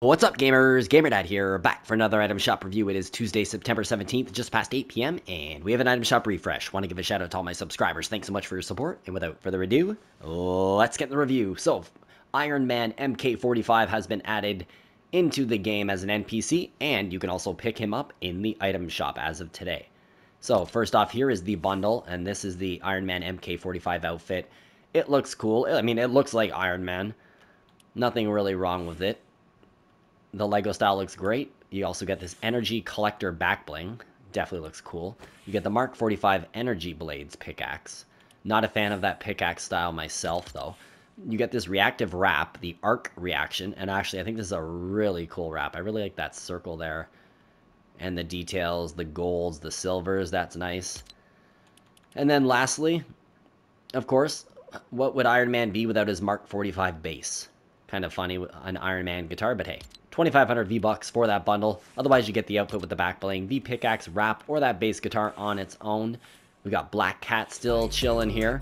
What's up, gamers? GamerDad here, back for another item shop review. It is Tuesday, September 17th, just past 8 p.m., and we have an item shop refresh. Want to give a shout out to all my subscribers. Thanks so much for your support, and without further ado, let's get the review. So, Iron Man MK45 has been added into the game as an NPC, and you can also pick him up in the item shop as of today. So, first off, here is the bundle, and this is the Iron Man MK45 outfit. It looks cool. I mean, it looks like Iron Man. Nothing really wrong with it. The Lego style looks great. You also get this Energy Collector back bling. Definitely looks cool. You get the Mark 45 Energy Blades pickaxe. Not a fan of that pickaxe style myself, though. You get this reactive wrap, the Arc Reaction. And actually, I think this is a really cool wrap. I really like that circle there. And the details, the golds, the silvers. That's nice. And then lastly, of course, what would Iron Man be without his Mark 45 bass? Kind of funny, an Iron Man guitar, but hey. 2,500 V-Bucks for that bundle. Otherwise, you get the outfit with the back bling, the pickaxe wrap, or that bass guitar on its own. We got Black Cat still chilling here.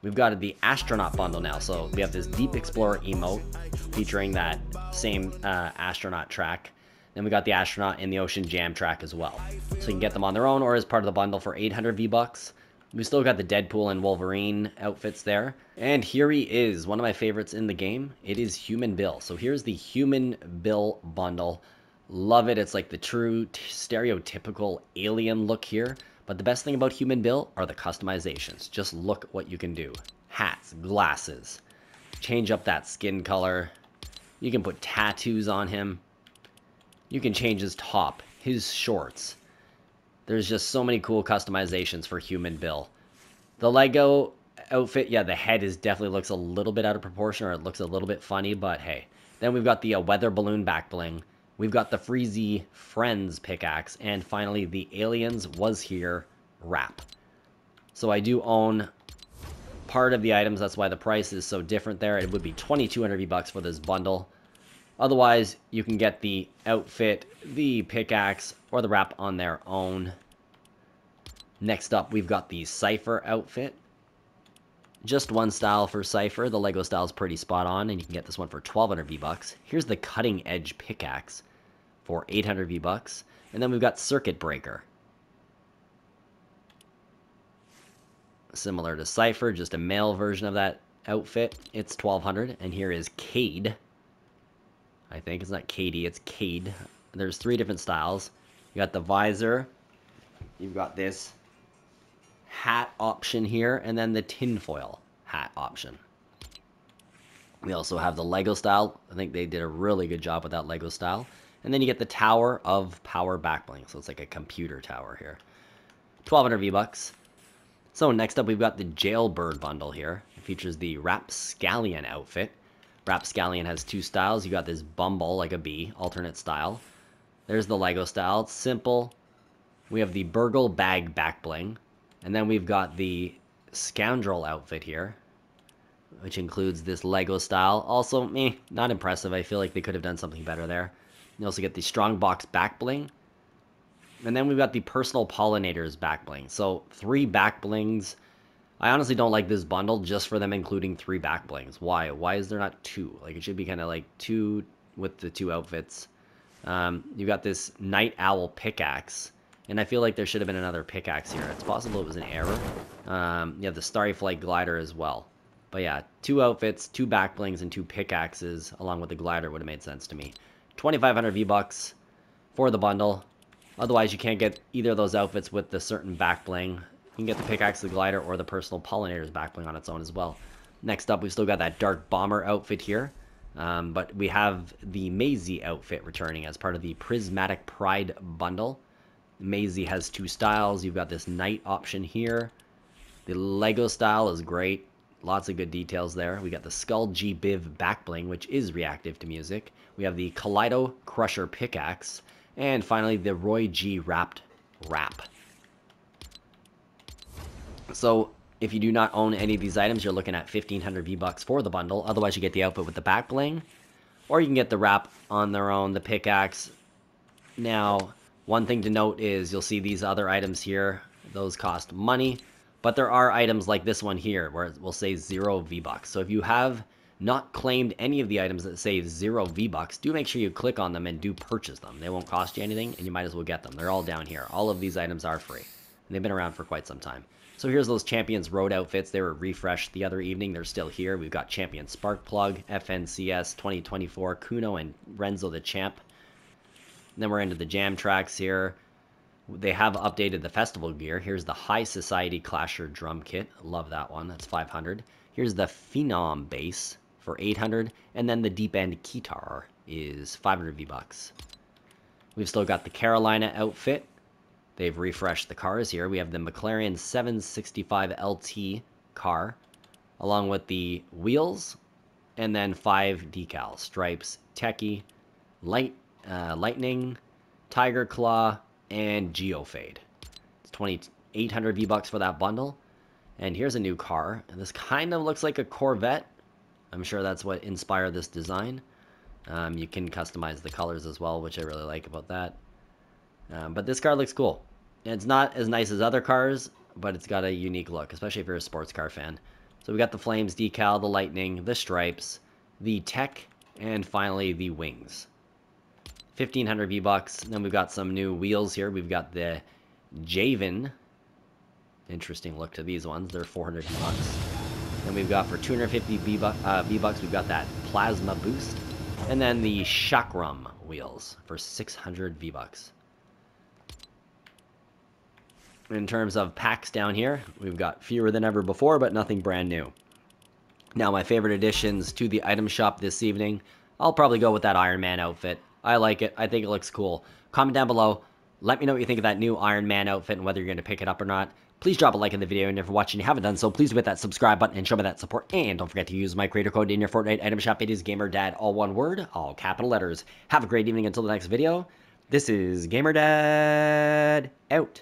We've got the Astronaut bundle now, so we have this Deep Explorer emote featuring that same Astronaut track. Then we got the Astronaut and the Ocean Jam track as well. So you can get them on their own or as part of the bundle for 800 V-Bucks. We still got the Deadpool and Wolverine outfits there. And here he is, one of my favorites in the game. It is Human Bill. So here's the Human Bill bundle. Love it. It's like the true stereotypical alien look here. But the best thing about Human Bill are the customizations. Just look at what you can do. Hats, glasses, change up that skin color. You can put tattoos on him. You can change his top, his shorts. There's just so many cool customizations for Human Bill. The Lego outfit, yeah, the head is definitely looks a little bit out of proportion, or it looks a little bit funny, but hey. Then we've got the weather balloon back bling. We've got the Freezy Friends pickaxe, and finally the Aliens Was Here wrap. So I do own part of the items. That's why the price is so different there. It would be 2,200 V-Bucks for this bundle. Otherwise, you can get the outfit, the pickaxe, or the wrap on their own. Next up, we've got the Cypher outfit. Just one style for Cypher. The Lego style is pretty spot on, and you can get this one for 1,200 V-Bucks. Here's the Cutting Edge pickaxe for 800 V-Bucks. And then we've got Circuit Breaker. Similar to Cypher, just a male version of that outfit. It's 1,200, and here is Cade. I think it's not Katie, it's Cade. There's three different styles. You got the visor, you've got this hat option here, and then the tinfoil hat option. We also have the Lego style. I think they did a really good job with that Lego style. And then you get the Tower of Power backbling, so it's like a computer tower here. 1,200 V-Bucks. So next up, we've got the Jailbird bundle here. It features the Rapscallion outfit. Rapscallion has two styles. You got this bumble, like a bee, alternate style. There's the Lego style. It's simple. We have the Burgle Bag back bling. And then we've got the Scoundrel outfit here, which includes this Lego style. Also, not impressive. I feel like they could have done something better there. You also get the Strong Box back bling. And then we've got the Personal Pollinators back bling. So, three back blings. I honestly don't like this bundle just for them including three back blings. Why? Why is there not two? Like, it should be kind of like two with the two outfits. You got this Night Owl pickaxe, and I feel like there should have been another pickaxe here. It's possible it was an error. You have the Starry Flight glider as well. But yeah, two outfits, two back blings, and two pickaxes along with the glider would have made sense to me. 2,500 V-Bucks for the bundle. Otherwise, you can't get either of those outfits with the certain back bling. You can get the pickaxe, the glider, or the Personal Pollinator's backbling on its own as well. Next up, we've still got that Dark Bomber outfit here. But we have the Maisie outfit returning as part of the Prismatic Pride bundle. Maisie has two styles. You've got this night option here. The Lego style is great. Lots of good details there. We got the Skull G. Biv backbling, which is reactive to music. We have the Kaleido Crusher pickaxe. And finally, the Roy G. wrapped wrap. So, if you do not own any of these items, you're looking at 1,500 V-Bucks for the bundle. Otherwise, you get the outfit with the back bling, or you can get the wrap on their own, the pickaxe. Now, one thing to note is you'll see these other items here. Those cost money, but there are items like this one here where it will say 0 V-Bucks. So, if you have not claimed any of the items that say 0 V-Bucks, do make sure you click on them and do purchase them. They won't cost you anything, and you might as well get them. They're all down here. All of these items are free, and they've been around for quite some time. So here's those Champions Road outfits. They were refreshed the other evening. They're still here. We've got Champion Spark Plug, FNCS 2024, Kuno, and Renzo the Champ. And then we're into the jam tracks here. They have updated the festival gear. Here's the High Society Clasher drum kit. Love that one. That's 500. Here's the Phenom bass for 800. And then the Deep End guitar is 500 V-Bucks. We've still got the Carolina outfit. They've refreshed the cars here. We have the McLaren 765 LT car, along with the wheels, and then 5 decals. Stripes, Techie, Lightning, Tiger Claw, and Geofade. It's 2800 V-Bucks for that bundle. And here's a new car. And this kind of looks like a Corvette. I'm sure that's what inspired this design. You can customize the colors as well, which I really like about that. But this car looks cool. And it's not as nice as other cars, but it's got a unique look, especially if you're a sports car fan. So we got the Flames decal, the Lightning, the Stripes, the Tech, and finally the Wings. 1500 V-Bucks. Then we've got some new wheels here. We've got the Javen. Interesting look to these ones. They're 400 V-Bucks. Then we've got for 250 V-Bucks, we've got that Plasma Boost. And then the Chakram wheels for 600 V-Bucks. In terms of packs down here, we've got fewer than ever before, but nothing brand new. Now, my favorite additions to the item shop this evening, I'll probably go with that Iron Man outfit. I like it. I think it looks cool. Comment down below. Let me know what you think of that new Iron Man outfit and whether you're going to pick it up or not. Please drop a like in the video, and if you're watching and you haven't done so, please hit that subscribe button and show me that support. And don't forget to use my creator code in your Fortnite item shop. It is GamerDad, all one word, all capital letters. Have a great evening until the next video. This is GamerDad out.